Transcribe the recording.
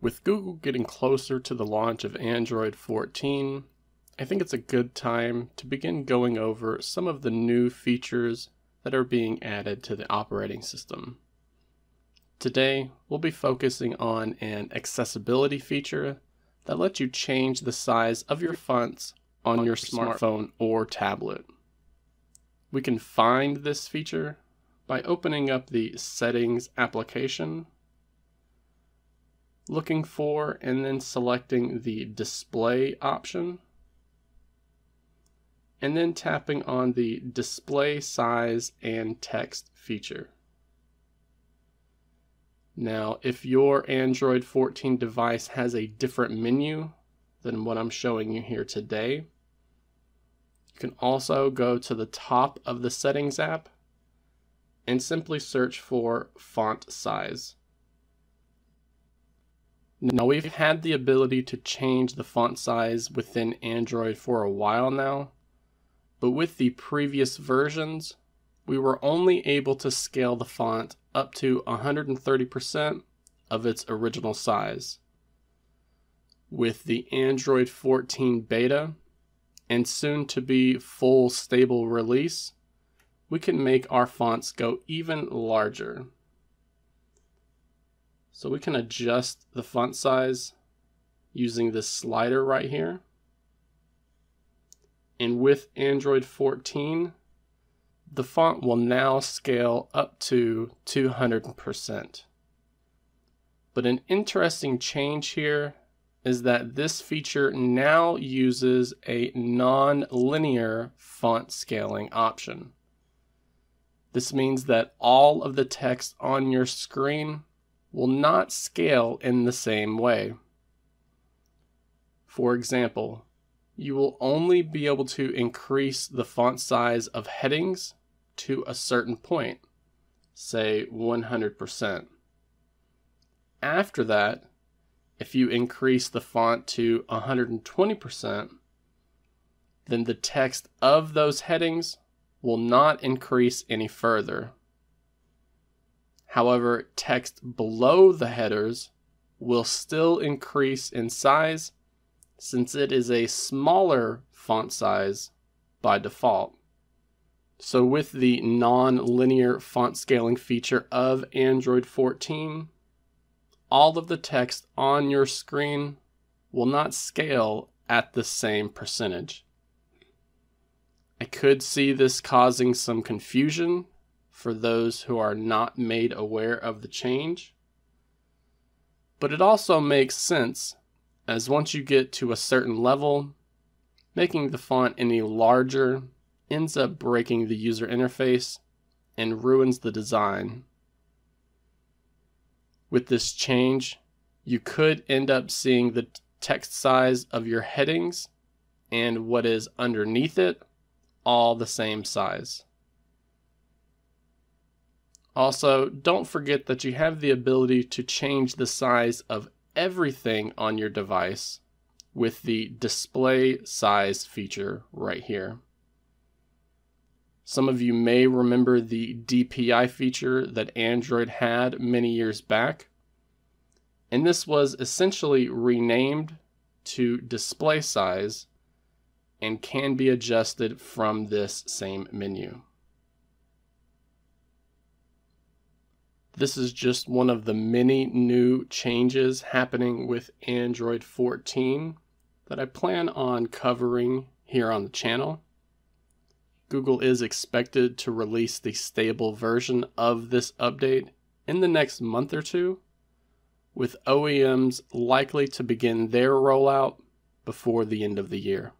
With Google getting closer to the launch of Android 14, I think it's a good time to begin going over some of the new features that are being added to the operating system. Today, we'll be focusing on an accessibility feature that lets you change the size of your fonts on your smartphone or tablet. We can find this feature by opening up the Settings application, looking for and then selecting the Display option, and then tapping on the Display Size and Text feature. Now, if your Android 14 device has a different menu than what I'm showing you here today, you can also go to the top of the Settings app and simply search for font size. Now, we've had the ability to change the font size within Android for a while now, but with the previous versions, we were only able to scale the font up to 130% of its original size. With the Android 14 beta and soon to be full stable release, we can make our fonts go even larger. So we can adjust the font size using this slider right here. And with Android 14, the font will now scale up to 200%. But an interesting change here is that this feature now uses a non-linear font scaling option. This means that all of the text on your screen will not scale in the same way. For example, you will only be able to increase the font size of headings to a certain point, say 100%. After that, if you increase the font to 120%, then the text of those headings will not increase any further. However, text below the headers will still increase in size since it is a smaller font size by default. So with the non-linear font scaling feature of Android 14, all of the text on your screen will not scale at the same percentage. I could see this causing some confusion for those who are not made aware of the change, but it also makes sense, as once you get to a certain level, making the font any larger ends up breaking the user interface and ruins the design. With this change, you could end up seeing the text size of your headings and what is underneath it all the same size. Also, don't forget that you have the ability to change the size of everything on your device with the display size feature right here. Some of you may remember the DPI feature that Android had many years back, and this was essentially renamed to display size and can be adjusted from this same menu. This is just one of the many new changes happening with Android 14 that I plan on covering here on the channel. Google is expected to release the stable version of this update in the next month or two, with OEMs likely to begin their rollout before the end of the year.